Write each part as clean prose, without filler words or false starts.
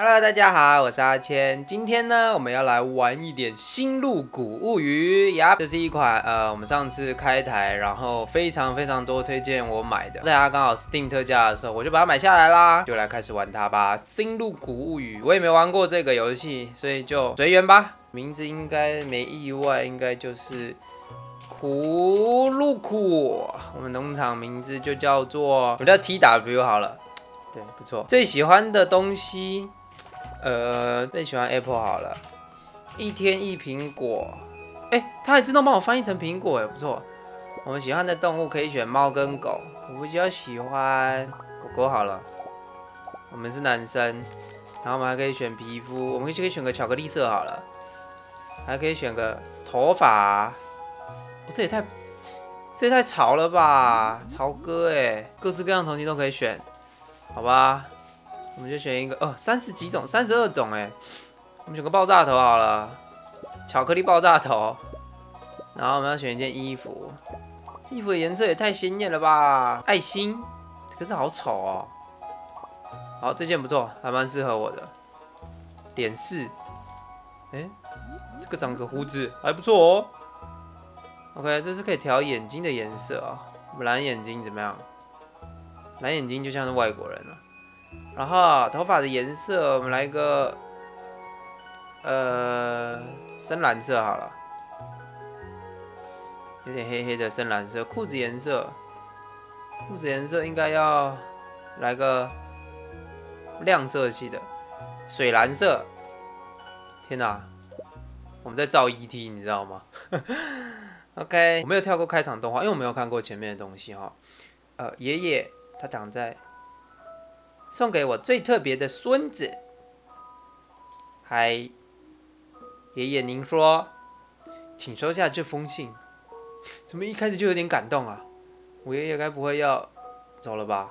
Hello， 大家好，我是阿谦。今天呢，我们要来玩一点《星露谷物语》呀。这是一款我们上次开台，然后非常多推荐我买的，在它刚好 Steam 特价的时候，我就把它买下来啦，就来开始玩它吧。《星露谷物语》我也没玩过这个游戏，所以就随缘吧。名字应该没意外，应该就是葫芦苦。我们农场名字就叫做我叫 TW 好了，对，不错。最喜欢的东西。最喜欢 Apple 好了，一天一苹果，它还自动帮我翻译成苹果，不错。我们喜欢的动物可以选猫跟狗，我比较喜欢狗狗好了。我们是男生，然后我们还可以选皮肤，我们可以选个巧克力色好了，还可以选个头发。这也太潮了吧，潮哥各式各样的东西都可以选，好吧。 我们就选一个30几种，32种我们选个爆炸头好了，巧克力爆炸头。然后我们要选一件衣服，这衣服的颜色也太鲜艳了吧！爱心，可是好丑哦。好，这件不错，还蛮适合我的。点4，这个长个胡子还不错哦。OK， 这是可以调眼睛的颜色啊。我们蓝眼睛怎么样？蓝眼睛就像是外国人了。 然后头发的颜色，我们来一个，深蓝色好了，有点黑黑的深蓝色。裤子颜色，裤子颜色应该要来个亮色系的，水蓝色。天哪，我们在造 ET， 你知道吗？OK， 我没有跳过开场动画，因为我没有看过前面的东西哈。爷爷他躺在。 送给我最特别的孙子。嗨，爷爷，您说，请收下这封信。怎么一开始就有点感动啊？我爷爷该不会要走了吧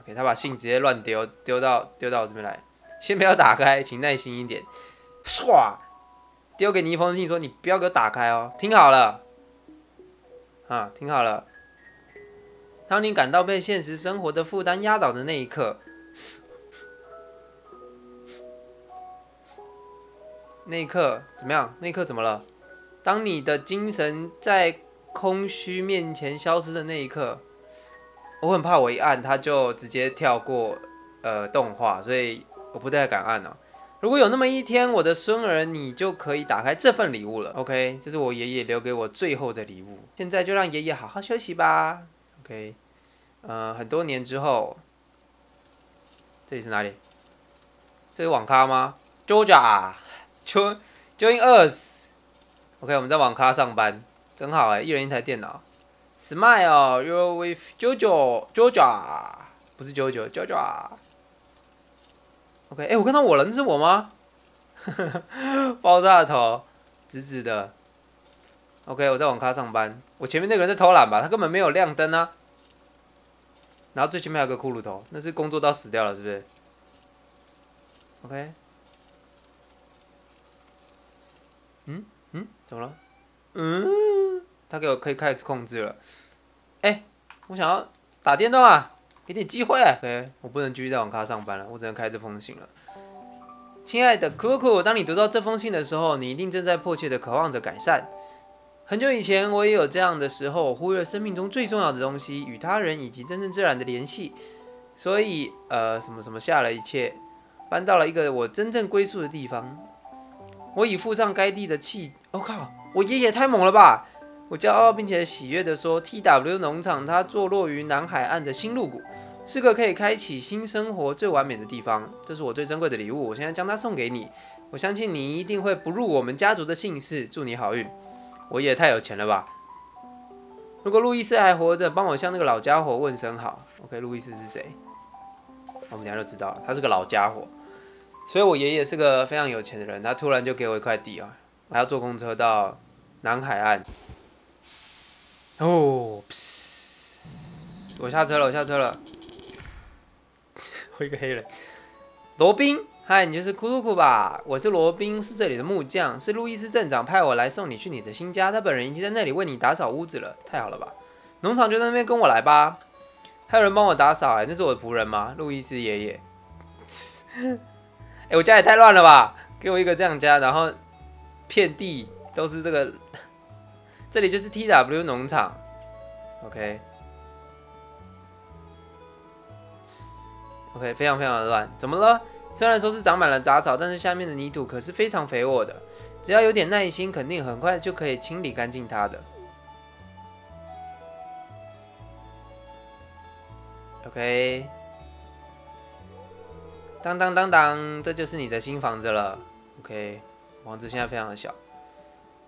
？OK， 他把信直接乱丢，丢到我这边来。先不要打开，请耐心一点。唰，丢给你一封信，说你不要给我打开哦。听好了，啊，听好了。 当你感到被现实生活的负担压倒的那一刻，怎么样？那一刻怎么了？当你的精神在空虚面前消失的那一刻，我很怕我一按它就直接跳过动画，所以我不太敢按哦。如果有那么一天，我的孙儿你就可以打开这份礼物了。OK， 这是我爷爷留给我最后的礼物。现在就让爷爷好好休息吧。 OK， 很多年之后，这里是哪里？这是网咖吗 ？Joja，Join us。OK， 我们在网咖上班，真好一人一台电脑。Smile， you're with Joja， 不是 Joja。OK， 我看到我了，那是我吗？爆炸头，直直的。 OK， 我在网咖上班。我前面那个人在偷懒吧？他根本没有亮灯啊。然后最前面还有个骷髅头，那是工作到死掉了，是不是 ？OK。怎么了？他给我可以开始控制了。我想要打电动啊，给点机会。OK， 我不能继续在网咖上班了，我只能开这封信了。 亲爱的酷酷，当你读到这封信的时候，你一定正在迫切的渴望着改善。 很久以前，我也有这样的时候，忽略生命中最重要的东西——与他人以及真正自然的联系。所以，下了一切，搬到了一个我真正归宿的地方。我已附上该地的契。靠！我爷爷太猛了吧！我骄傲并且喜悦地说 ：“TW 农场，它坐落于南海岸的星露谷，是个可以开启新生活最完美的地方。这是我最珍贵的礼物，我现在将它送给你。我相信你一定会不入我们家族的姓氏。祝你好运。” 我也太有钱了吧！如果路易斯还活着，帮我向那个老家伙问声好。OK， 路易斯是谁？我们等下就知道了，他是个老家伙。所以我爷爷是个非常有钱的人，他突然就给我一块地啊，我要坐公车到南海岸。我下车了，我一个黑人，罗宾。 嗨，你就是酷酷吧？我是罗宾，是这里的木匠，是路易斯镇长派我来送你去你的新家。他本人已经在那里为你打扫屋子了，太好了吧？农场就在那边，跟我来吧。还有人帮我打扫那是我的仆人吗？路易斯爷爷。哎，我家也太乱了吧！给我一个这样家，然后遍地都是这个，这里就是 TW 农场。OK，OK，、非常非常的乱。怎么了？虽然说是长满了杂草，但是下面的泥土可是非常肥沃的，只要有点耐心，肯定很快就可以清理干净它的。OK。 当当当当，这就是你的新房子了。OK， 房子现在非常的小，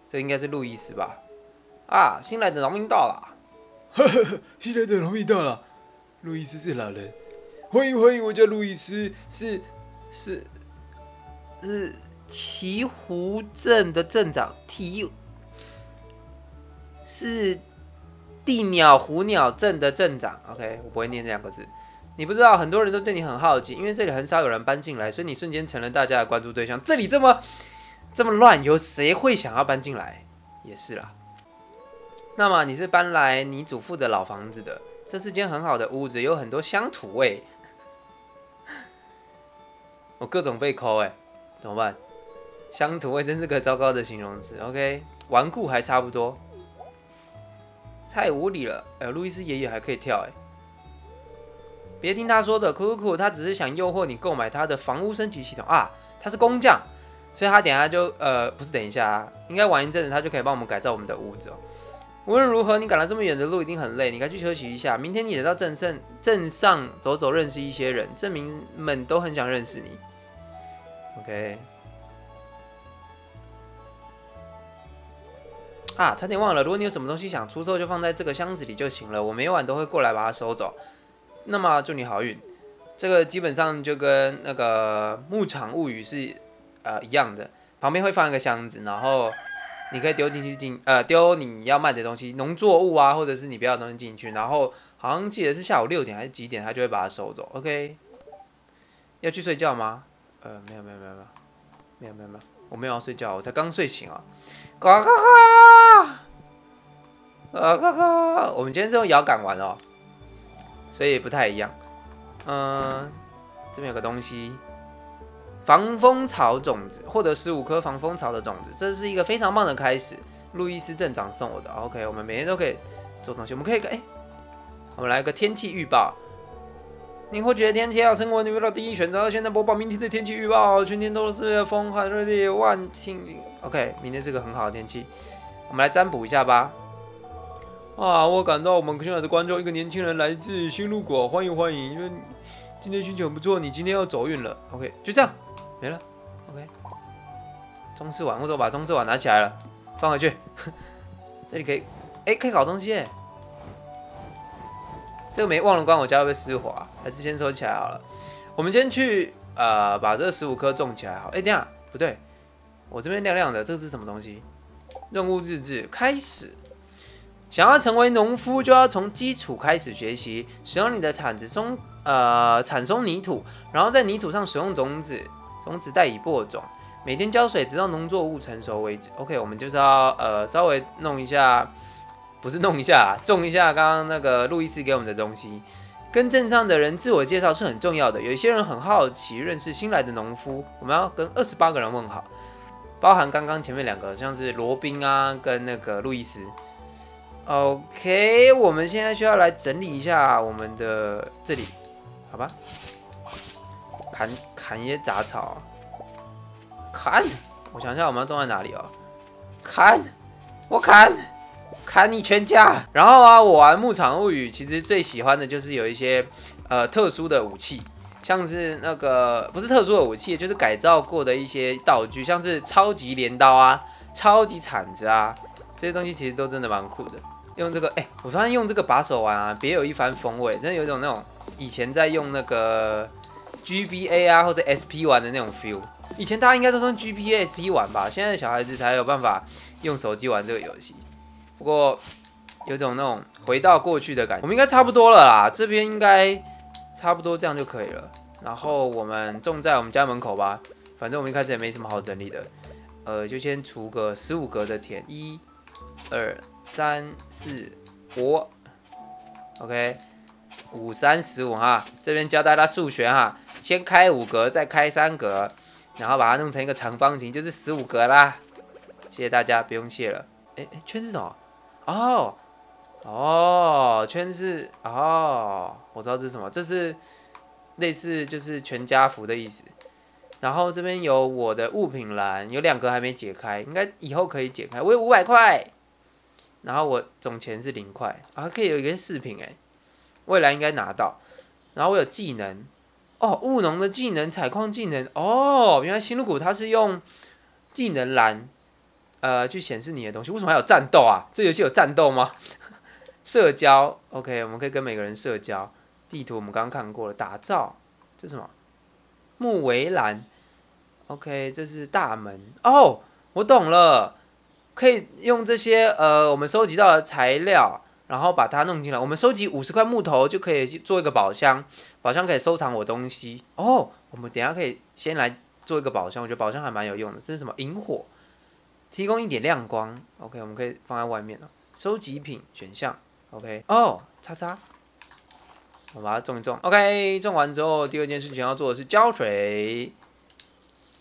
这应该是路易斯吧？啊，新来的农民到了！呵呵呵，新来的农民到了。路易斯是老人，欢迎欢迎，我叫路易斯，是奇湖镇的镇长，是地鸟湖鸟镇的镇长。OK， 我不会念这两个字。 你不知道，很多人都对你很好奇，因为这里很少有人搬进来，所以你瞬间成了大家的关注对象。这里这么乱，有谁会想要搬进来？也是啦。那么你是搬来你祖父的老房子的，这是间很好的屋子，有很多乡土味。我各种被抠哎，怎么办？乡土味真是个糟糕的形容词。OK， 顽固还差不多，太无理了。哎，路易斯爷爷还可以跳哎。 别听他说的，酷酷酷，他只是想诱惑你购买他的房屋升级系统啊！他是工匠，所以他等一下就不是等一下、啊，应该玩一阵子，他就可以帮我们改造我们的屋子哦。无论如何，你赶了这么远的路，一定很累，你该去休息一下。明天你得到镇上走走，认识一些人，镇民们都很想认识你。OK， 啊，差点忘了，如果你有什么东西想出售，就放在这个箱子里就行了。我每晚都会过来把它收走。 那么祝你好运，这个基本上就跟那个牧场物语是一样的，旁边会放一个箱子，然后你可以丢进去丢你要卖的东西，农作物啊，或者是你不要的东西进去，然后好像记得是下午6点还是几点，他就会把它收走。OK， 要去睡觉吗？没有，我没有要睡觉，我才刚睡醒啊！嘎嘎嘎，嘎嘎，我们今天是用摇杆玩哦。 所以不太一样，这边有个东西，防风草种子，获得15颗防风草的种子，这是一个非常棒的开始。路易斯镇长送我的 ，OK， 我们每天都可以做东西，我们可以我们来个天气预报。你或觉得天气要成为你的第一选择，现在播报明天的天气预报，全天都是风和日丽，万幸 ，OK， 明天是个很好的天气，我们来占卜一下吧。 啊！我感到我们现在的观众，一个年轻人来自新路果，欢迎欢迎！因为今天心情很不错，你今天要走运了。OK， 就这样，没了。OK， 中式碗，或者我把中式碗拿起来了，放回去。这里可以，可以搞东西耶。这个没忘了关，我家会不会失火啊？还是先收起来好了。我们先去把这15颗种起来好。哎，等一下，不对，我这边亮亮的，这是什么东西？任务日志开始。 想要成为农夫，就要从基础开始学习。使用你的铲子铲松泥土，然后在泥土上使用种子，种子袋以播种。每天浇水，直到农作物成熟为止。OK， 我们就是要稍微弄一下，不是弄一下，种一下刚刚那个路易斯给我们的东西。跟镇上的人自我介绍是很重要的。有一些人很好奇认识新来的农夫，我们要跟28个人问好，包含刚刚前面2个，像是罗宾啊跟那个路易斯。 OK， 我们现在需要来整理一下我们的这里，好吧？砍一些杂草，砍！我想一下，我们要种在哪里哦？砍！我砍！砍你全家！然后啊，我玩《牧场物语》其实最喜欢的就是有一些特殊的武器，像是那个不是特殊的武器，就是改造过的一些道具，像是超级镰刀啊、超级铲子啊，这些东西其实都真的蛮酷的。 用这个，我发现用这个把手玩啊，别有一番风味，真的有一种那种以前在用那个 GBA 啊或者 SP 玩的那种 feel。以前大家应该都用 GBA、SP 玩吧，现在的小孩子才有办法用手机玩这个游戏。不过有一种那种回到过去的感觉。我们应该差不多了啦，这边应该差不多这样就可以了。然后我们种在我们家门口吧，反正我们一开始也没什么好整理的，就先除个15格的田，1、2。 3、4、5 ，OK， 535哈，这边教大家数学哈，先开5格，再开3格，然后把它弄成一个长方形，就是15格啦。谢谢大家，不用谢了。哎，圈是什么？哦，圈是哦，我知道这是什么，这是类似就是全家福的意思。然后这边有我的物品栏，有2格还没解开，应该以后可以解开。我有500块，然后我总钱是0块，啊，可以有一个饰品哎。 未来应该拿到，然后我有技能，哦，务农的技能，采矿技能，哦，原来星露谷它是用技能栏，去显示你的东西。为什么还有战斗啊？这游戏有战斗吗？社交 ，OK， 我们可以跟每个人社交。地图我们刚刚看过了，打造，这是什么？木围栏 ，OK， 这是大门。哦，我懂了，可以用这些我们收集到的材料。 然后把它弄进来，我们收集50块木头就可以做一个宝箱，宝箱可以收藏我东西哦。我们等一下可以先来做一个宝箱，我觉得宝箱还蛮有用的。这是什么？萤火，提供一点亮光。OK， 我们可以放在外面了。收集品选项 ，OK， 哦，叉叉，我把它种一种。OK， 种完之后，第二件事情要做的是浇水。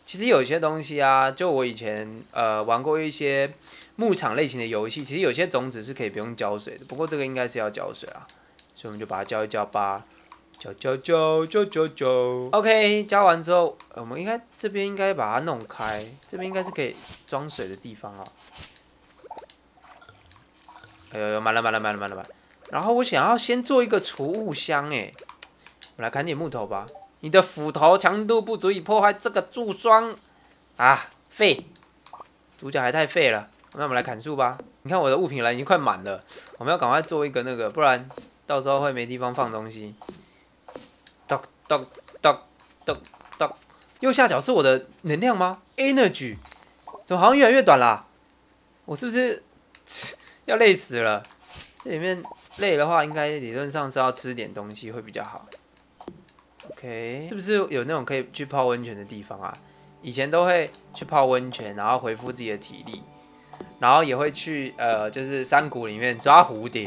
其实有一些东西啊，就我以前玩过一些。 牧场类型的游戏，其实有些种子是可以不用浇水的，不过这个应该是要浇水啊，所以我们就把它浇一浇吧，浇。OK， 浇完之后，我们应该这边应该把它弄开，这边应该是可以装水的地方哦。哎呦，满了。然后我想要先做一个储物箱，哎，我来砍点木头吧。你的斧头强度不足以破坏这个柱桩啊，废，主角还太废了。 那我们来砍树吧。你看我的物品栏已经快满了，我们要赶快做一个那个，不然到时候会没地方放东西。咚。右下角是我的能量吗 ？Energy， 怎么好像越来越短啦？我是不是要累死了？这里面累的话，应该理论上是要吃点东西会比较好。OK， 是不是有那种可以去泡温泉的地方啊？以前都会去泡温泉，然后恢复自己的体力。 然后也会去就是山谷里面抓蝴蝶。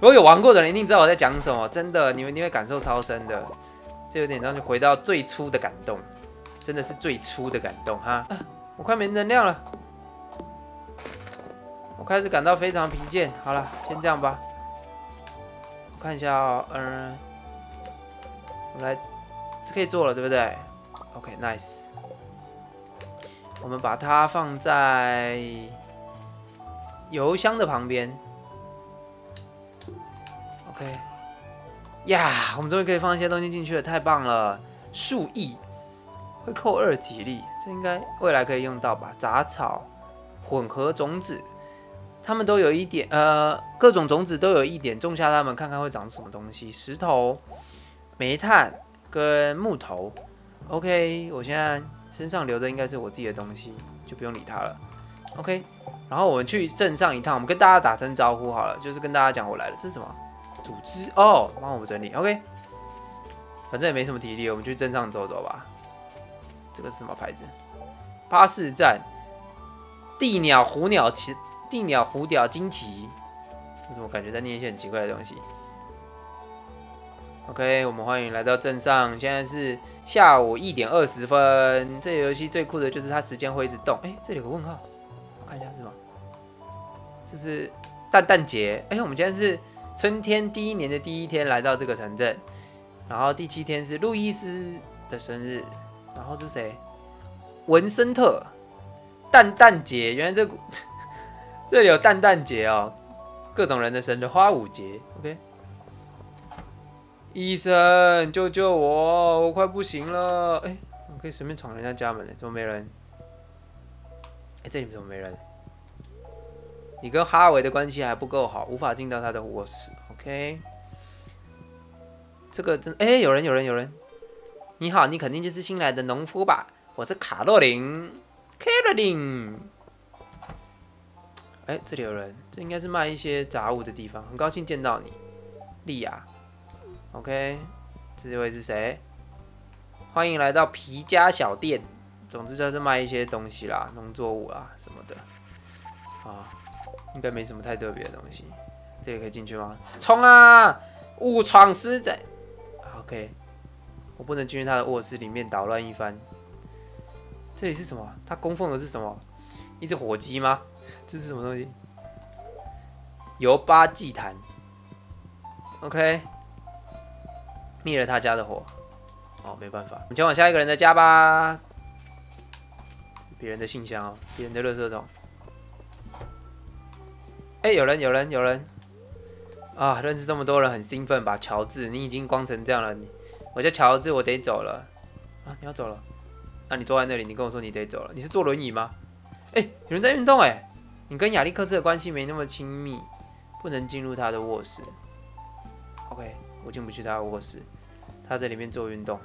如果有玩过的人一定知道我在讲什么，真的，你们一定会感受超深的。这有点让你回到最初的感动，真的是最初的感动哈、啊。我快没能量了，我开始感到非常疲倦。好了，先这样吧。我看一下哦，我们来，这可以做了，对不对 ？OK，nice。我们把它放在。 油箱的旁边 ，OK， 呀， yeah， 我们终于可以放一些东西进去了，太棒了！树液会扣2体力，这应该未来可以用到吧？杂草、混合种子，它们都有一点，各种种子都有一点，种下它们看看会长什么东西。石头、煤炭跟木头 ，OK， 我现在身上留着应该是我自己的东西，就不用理它了 ，OK。 然后我们去镇上一趟，我们跟大家打声招呼好了，就是跟大家讲我来了。这是什么？组织哦，帮我们整理。OK， 反正也没什么体力，我们去镇上走走吧。这个是什么牌子？巴士站。地鸟、虎鸟、惊奇。我怎么感觉在念一些很奇怪的东西 ？OK， 我们欢迎来到镇上。现在是下午1点20分。这游戏最酷的就是它时间会一直动。哎，这里有个问号，我看一下是什么。 这是蛋蛋节，哎，我们今天是春天第一年的第一天来到这个城镇，然后第7天是路易斯的生日，然后是谁？文森特，蛋蛋节，原来这里有蛋蛋节哦，各种人的生日，花舞节 ，OK。医生，救救我，我快不行了，哎，我可以随便闯人家家门的，怎么没人？哎，这里怎么没人？ 你跟哈维的关系还不够好，无法进到他的卧室。OK， 这个真……哎，有人！你好，你肯定就是新来的农夫吧？我是卡洛琳 ，Caroline。哎，这里有人，这应该是卖一些杂物的地方。很高兴见到你，莉亚。OK， 这位是谁？欢迎来到皮家小店。总之就是卖一些东西啦，农作物啦什么的。啊。 应该没什么太特别的东西，这个可以进去吗？冲啊！误闯私宅。OK， 我不能进去他的卧室里面捣乱一番。这里是什么？他供奉的是什么？一只火鸡吗？这是什么东西？尤巴祭坛。OK， 灭了他家的火。哦，没办法，我们前往下一个人的家吧。别人的信箱哦，别人的垃圾桶。 哎、欸，有人！啊，认识这么多人很兴奋吧？乔治，你已经光成这样了，我叫乔治，我得走了。啊，你要走了？那、啊、你坐在那里，你跟我说你得走了。你是坐轮椅吗？哎、欸，有人在运动哎、欸！你跟亚历克斯的关系没那么亲密，不能进入他的卧室。OK， 我进不去他的卧室，他在里面做运动。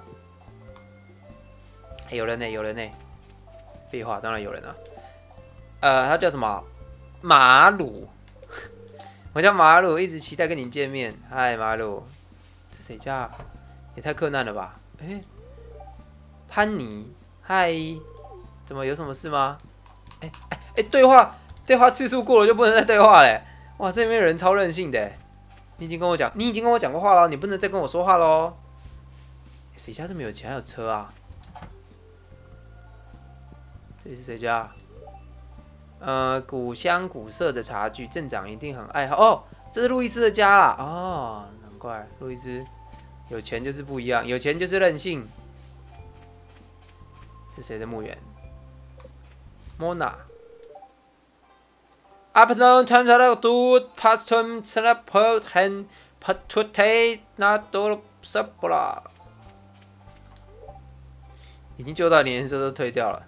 哎、欸，有人呢！废话，当然有人啊。他叫什么？马鲁。 我叫马鲁，一直期待跟你见面。嗨，马鲁，这谁家、啊？也太困难了吧！哎、欸，潘尼，嗨，怎么有什么事吗？哎，对话次数过了就不能再对话嘞！哇，这边人超任性的。你已经跟我讲过话了，你不能再跟我说话喽。谁家这么有钱还有车啊？这里是谁家？ 古香古色的茶具，镇长一定很爱好哦。这是路易斯的家啦，哦，难怪路易斯有钱就是不一样，有钱就是任性。是谁的墓园 ？Mona。Afternoon time to do past time slap hand put today not do supper。已经救到连颜色都退掉了，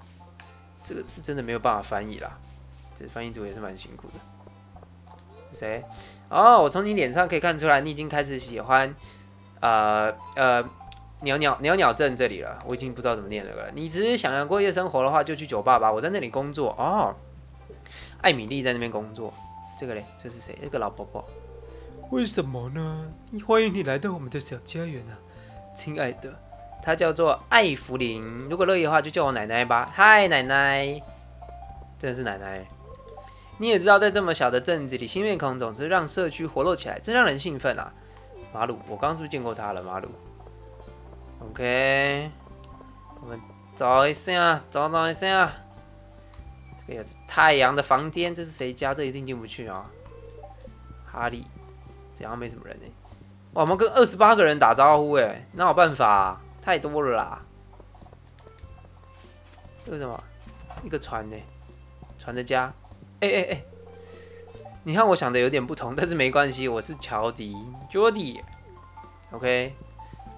这个是真的没有办法翻译啦。 翻译组也是蛮辛苦的。谁？哦，我从你脸上可以看出来，你已经开始喜欢，鸟镇这里了。我已经不知道怎么念这个了。你只是想要过夜生活的话，就去酒吧吧。我在那里工作。哦，艾米丽在那边工作。这个嘞，这是谁？这个老婆婆。为什么呢？欢迎你来到我们的小家园啊，亲爱的。她叫做艾芙琳。如果乐意的话，就叫我奶奶吧。嗨，奶奶。真的是奶奶。 你也知道，在这么小的镇子里，新面孔总是让社区活络起来，真让人兴奋啊！马鲁，我刚是不是见过他了？马鲁 ，OK， 我们找一下。这个有太阳的房间，这是谁家？这一定进不去啊！哈利，这样没什么人呢、欸。哇，我们跟28个人打招呼哎、欸，哪有办法、啊？太多了啦。这是什么？一个船呢、欸？船的家。 哎，你看我想的有点不同，但是没关系，我是乔迪 ，Jordy，OK，、okay?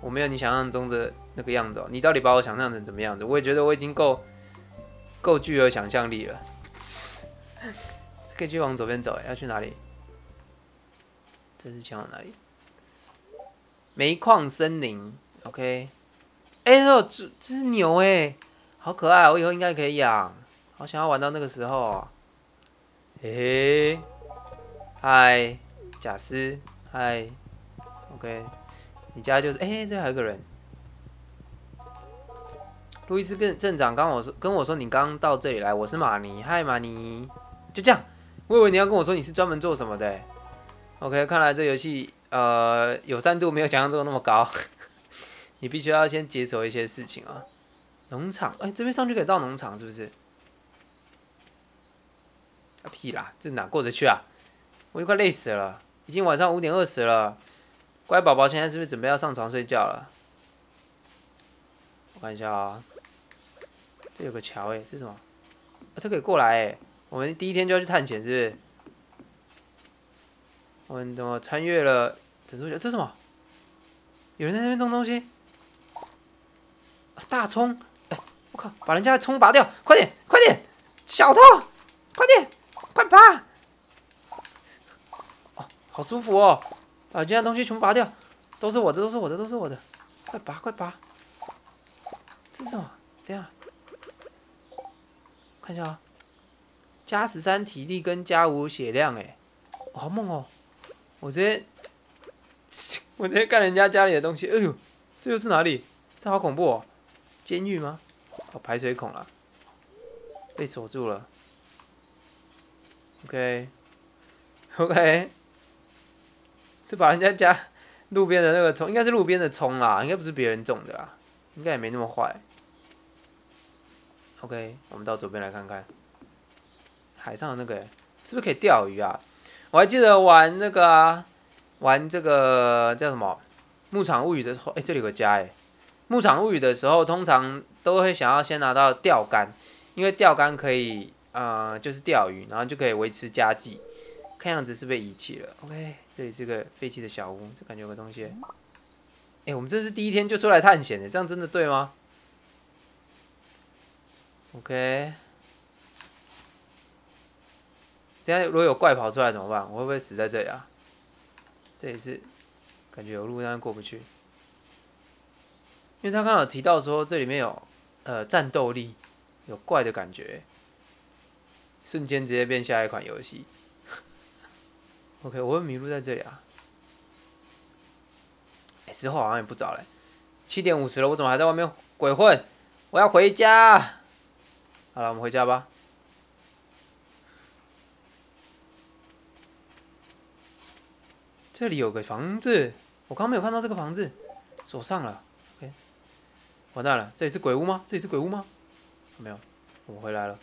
我没有你想象中的那个样子哦。你到底把我想象成怎么样子？我也觉得我已经够具有想象力了。可以继续往左边走，要去哪里？这是前往哪里？煤矿森林 ，OK。哎呦，这是牛哎，好可爱、哦，我以后应该可以养，好想要玩到那个时候、哦。 诶，嗨，贾斯，嗨 ，OK， 你家就是诶，这还有一个人，路易斯跟镇长跟我说你刚到这里来，我是马尼，嗨马尼，就这样，我以为你要跟我说你是专门做什么的 ，OK， 看来这游戏友善度没有想象中那么高，你必须要先解锁一些事情啊，农场，诶，这边上去可以到农场是不是？ 啊屁啦，这哪过得去啊！我都快累死了，已经晚上5:20了。乖宝宝现在是不是准备要上床睡觉了？我看一下啊、喔，这有个桥哎、欸，这是什么？啊，这可以过来哎、欸！我们第一天就要去探险，是不是？我们怎么穿越了？这是什么？有人在那边种东西？啊、大葱！哎、欸，我靠，把人家的葱拔掉！快点，快点，小偷，快点！ 快拔！哦，好舒服哦！把人家东西全部拔掉，都是我的！快拔！这是什么？等一下，看一下啊、哦，加13体力跟加5血量，哎、哦，好猛哦！我直接干人家家里的东西，哎呦，这又是哪里？这好恐怖哦！监狱吗？哦，排水孔啦，被锁住了。 OK， 这把人家路边的那个葱，应该是路边的葱啦，应该不是别人种的啦，应该也没那么坏。OK， 我们到左边来看看，海上的那个是不是可以钓鱼啊？我还记得玩那个啊，玩这个叫什么《牧场物语》的时候，哎、欸，这里有个家哎、欸，《牧场物语》的时候通常都会想要先拿到钓竿，因为钓竿可以就是钓鱼，然后就可以维持家计。看样子是被遗弃了。OK， 这里是个废弃的小屋，这感觉有个东西。哎、欸，我们这是第一天就出来探险的，这样真的对吗 ？OK， 这样如果有怪跑出来怎么办？我会不会死在这里啊？这也是感觉有路，但是过不去，因为他刚好提到说这里面有战斗力，有怪的感觉，瞬间直接变下一款游戏。OK， 我会迷路在这里啊！哎、欸，时候好像也不早嘞，7:50了，我怎么还在外面鬼混？我要回家。好了，我们回家吧。这里有个房子，我刚没有看到这个房子，锁上了。OK， 完蛋了，这里是鬼屋吗？这里是鬼屋吗？没有，我们回来了。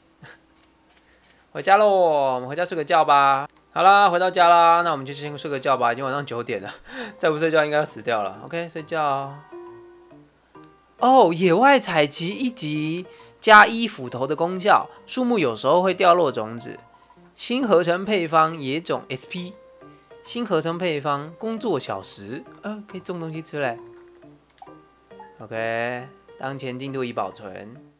回家喽，我们回家睡个觉吧。好啦，回到家啦，那我们就先睡个觉吧。已经晚上9点了，再不睡觉应该要死掉了。OK， 睡觉哦。哦，野外采集1级加1斧头的功效，树木有时候会掉落种子。新合成配方野种 SP， 新合成配方工作1小时，可以种东西吃嘞。OK， 当前进度已保存。